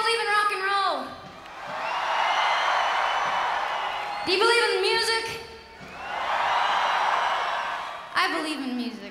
believe in rock and roll? Do you believe in music? I believe in music.